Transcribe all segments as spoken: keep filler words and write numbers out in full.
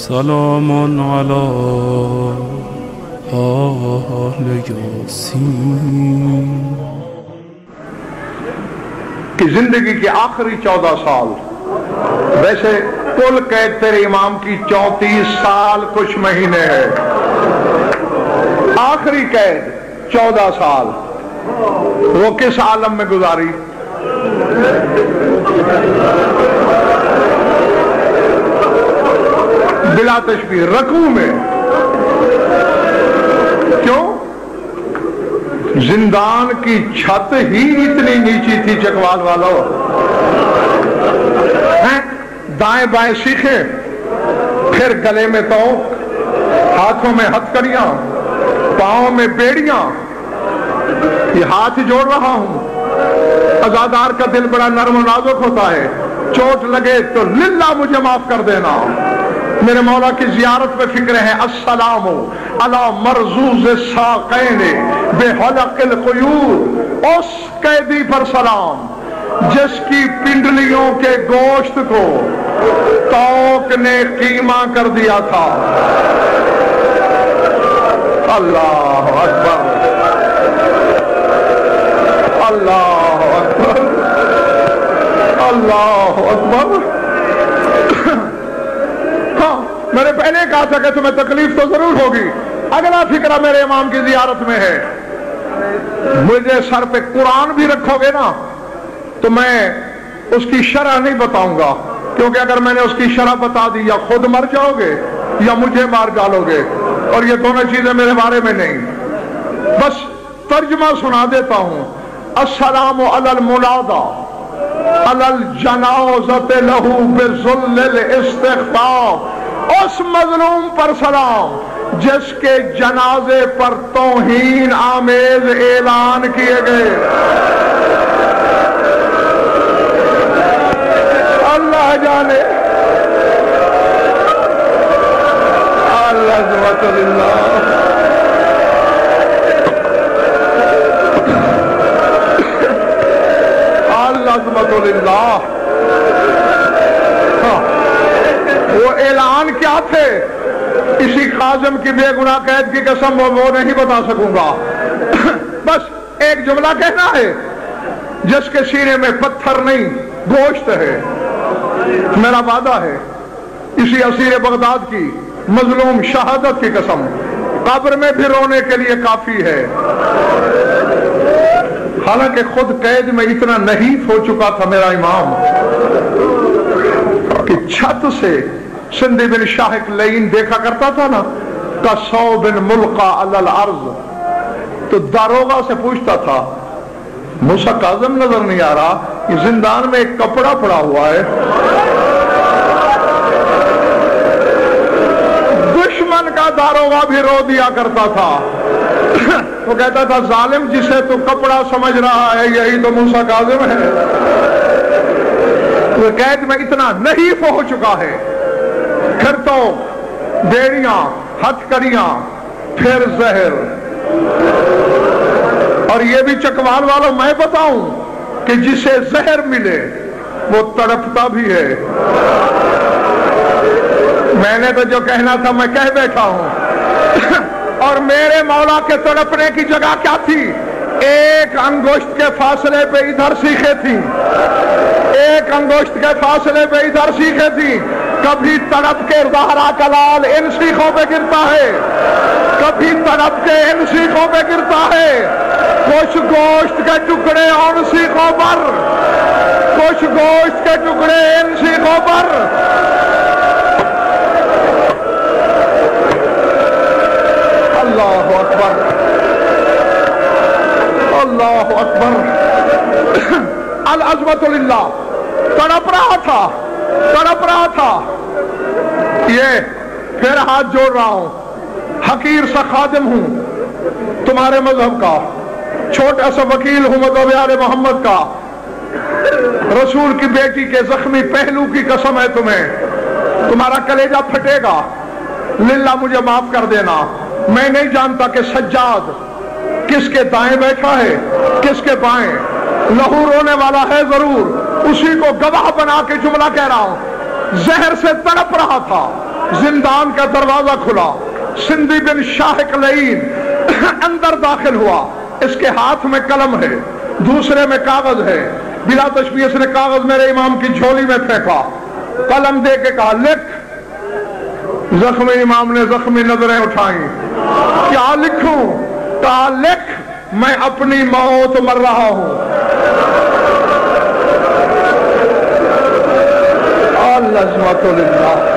سلام على آل یاسین कि जिंदगी के आखिरी चौदह साल, वैसे कुल कैद तेरे इमाम की चौंतीस साल कुछ महीने है, आखिरी कैद चौदह साल वो किस आलम में गुजारी? बिला तशबीह रकू में। क्यों? जिंदान की छत ही इतनी नीची थी चकवाल वालों, हैं? दाएं बाएं सीखे, फिर गले में तो हाथों में हथकड़ियां, पांव में बेड़ियां। ये हाथ जोड़ रहा हूं, अजादार का दिल बड़ा नरम नाजुक होता है, चोट लगे तो लिल्ला मुझे माफ कर देना। मेरे मौला की जियारत में फिक्र है, अस्सलामो अला मरजूज साक़ैन बेहलक़िल क़यूर, उस कैदी पर सलाम जिसकी पिंडलियों के गोश्त को तौक ने कीमा कर दिया था। अल्लाह अकबर, अल्लाह अकबर, अल्लाह अकबर। मैंने पहले कहा था कि तुम्हें तकलीफ तो जरूर होगी। अगला फिक्रा मेरे इमाम की जियारत में है, मुझे सर पे कुरान भी रखोगे ना तो मैं उसकी शरह नहीं बताऊंगा, क्योंकि अगर मैंने उसकी शरह बता दी या खुद मर जाओगे या मुझे मार डालोगे, और ये दोनों चीजें मेरे बारे में नहीं। बस तर्जमा सुना देता हूं। अस्सलाम अलल मुलादा अलल जनाज़त लहू बिज़ुल्लिल इस्तिग़फ़ार, उस मजलूम पर सलाम जिसके जनाजे पर तौहीन आमेज ऐलान किए गए। अल्लाह जाने, अल्लाह। अल्लाह वो ऐलान क्या थे, इसी काजम की बेगुनाह कैद की कसम वो नहीं बता सकूंगा। बस एक जुमला कहना है, जिसके सीने में पत्थर नहीं गोश्त है, मेरा वादा है इसी असीर बगदाद की मजलूम शहादत की कसम, कब्र में भी रोने के लिए काफी है। हालांकि खुद कैद में इतना नहीं हो चुका था मेरा इमाम कि छत से सिंधी बिन शाहिक लेन देखा करता था ना, कसौ बिन मुल्का अलल अर्ज, तो दारोगा से पूछता था, मूसा काज़िम नजर नहीं आ रहा, कि जिंदान में एक कपड़ा पड़ा हुआ है, दुश्मन का दारोगा भी रो दिया करता था। तो कहता था, जालिम जिसे तो कपड़ा समझ रहा है यही तो मूसा काज़िम है। तो कैद में इतना नहीं हो चुका है, फिर तो बेड़ियां, हथकड़ियां, फिर जहर। और ये भी चकवाल वालों मैं बताऊं कि जिसे जहर मिले वो तड़पता भी है। मैंने तो जो कहना था मैं कह बैठा हूं। और मेरे मौला के तड़पने की जगह क्या थी? एक अंगुष्ठ के फासले पे इधर सीखे थी, एक अंगुष्ठ के फासले पे इधर सीखे थी। कभी तड़प के जहरा का लाल इन सीखों पे गिरता है, कभी तड़प के इन सीखों पे गिरता है, कुछ गोश्त के टुकड़े और सीखों पर, कुछ गोश्त के टुकड़े इन सीखों पर। अल्लाह अकबर, अल्लाह अकबर। अल अज़मतुल्लाह तड़प रहा था, तड़प रहा था। ये फिर हाथ जोड़ रहा हूं, हकीर सा खादिम हूं तुम्हारे मजहब का, छोटा सा वकील हूं मदोब्यारे मोहम्मद का, रसूल की बेटी के जख्मी पहलू की कसम है तुम्हें, तुम्हारा कलेजा फटेगा। लिल्ला मुझे माफ कर देना, मैं नहीं जानता कि सज्जाद किसके दाएं बैठा है किसके बाएं, लहू रोने वाला है जरूर, उसी को गवाह बना के जुमला कह रहा हूं। जहर से तड़प रहा था, जिंदान का दरवाजा खुला, सिंधी बिन शाह कलीन अंदर दाखिल हुआ, इसके हाथ में कलम है, दूसरे में कागज है, बिला तशबीह इसने कागज मेरे इमाम की झोली में फेंका, कलम दे के कहा लिख। जख्मी इमाम ने जख्मी नजरें उठाई, क्या लिखूं? कहा लिख, मैं अपनी मौत मर रहा हूं। अल्लाह,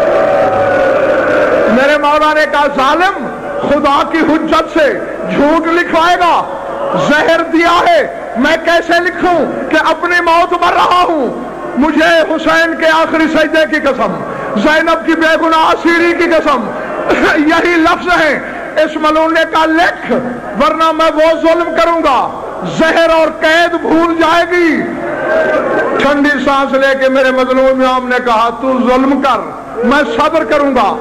मेरे मौला ने कहा जालिम खुदा की हुज्जत से झूठ लिखवाएगा, जहर दिया है, मैं कैसे लिखूं कि अपनी मौत मर रहा हूं? मुझे हुसैन के आखिरी सजदे की कसम, ज़ैनब की बेगुनाह सीरी की कसम, यही लफ्ज है। इस मलून ने कहा लिख, वरना मैं वो जुल्म करूंगा, जहर और कैद भूल जाएगी। ठंडी सांस लेके मेरे मजलूम इमाम ने कहा तू जुल्म कर, मैं सब्र करूंगा।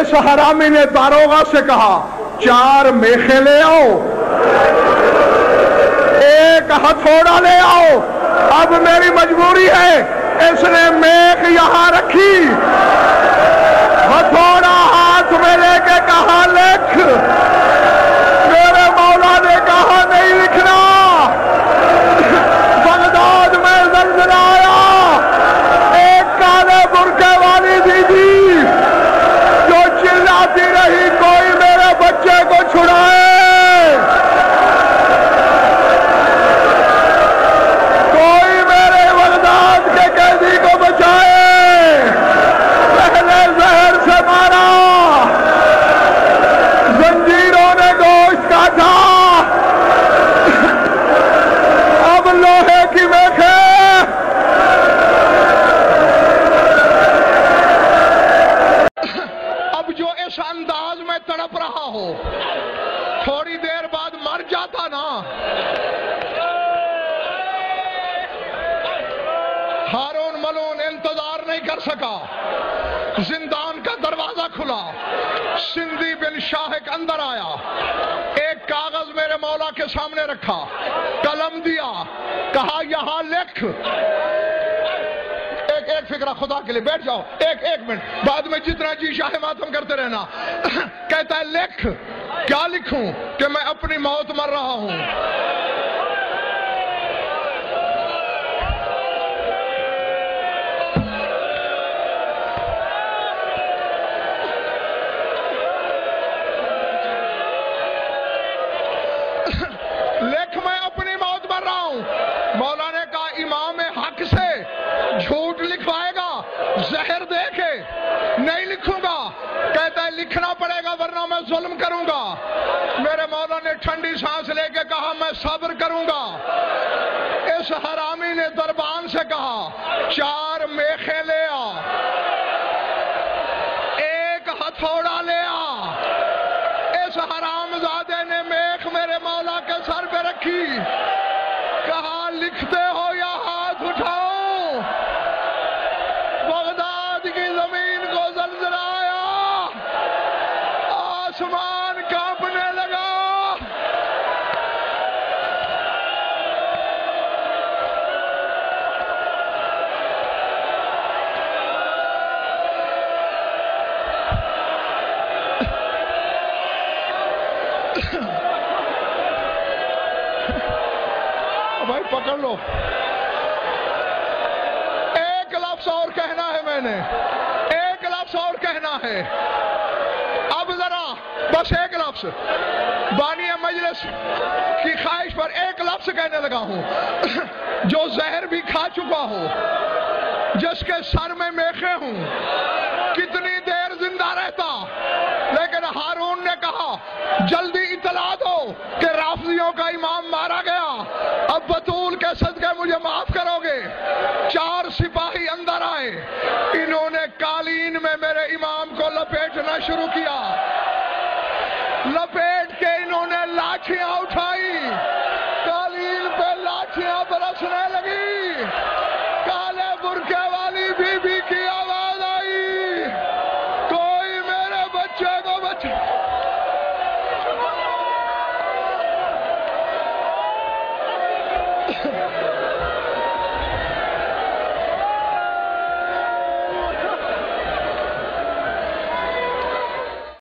इस हरामी ने दारोगा से कहा चार मेखे ले आओ, एक हथौड़ा ले आओ, अब मेरी मजबूरी है। इसने मेख यहां रखी, हथौड़ा हाथ में लेके कहा लिख। मेरे मौला ने कहा नहीं लिखना। बगदाद में जलजला आया, एक काले बुर्के वाली दीदी जो चिल्लाती रही कोई मेरे बच्चे को छुड़ाए, जिंदान का दरवाजा खुला, सिंधी बिन शाहिक अंदर आया, एक कागज मेरे मौला के सामने रखा, कलम दिया, कहा यहां लिख। एक एक फिक्रा खुदा के लिए, बैठ जाओ एक एक मिनट, बाद में जितना जी शाह मातम करते रहना। कहता है लिख, क्या लिखूं कि मैं अपनी मौत मर रहा हूं? लिखना पड़ेगा वरना मैं जुल्म करूंगा। मेरे मौला ने ठंडी सांस लेके कहा मैं सब्र करूंगा। इस हरामी ने दरबान से कहा चार मेखे ले आ, एक हथौड़ा ले आ। इस हरामजादे ने मेख मेरे मौला के सर पे रखी, कहा लिखते हो या हाथ उठाओ? बगदाद की जमीन को जलजला, आसमान कांपने लगा। भाई पकड़ लो, एक लफ्ज और कहना है मैंने, एक लफ्ज और कहना है, बस एक लफ्ज। बानिया मजलिस की ख्वाहिश पर एक लफ्ज कहने लगा हूं, जो जहर भी खा चुका हो, जिसके सर में मेखे हूं, कितनी देर जिंदा रहता। लेकिन हारून ने कहा जल्दी इतला दो कि राफियों का इमाम मारा गया, अब बतूल के सदके मुझे माफ करोगे। चार सिपाही अंदर आए, इन्होंने कालीन में मेरे इमाम को लपेटना शुरू किया।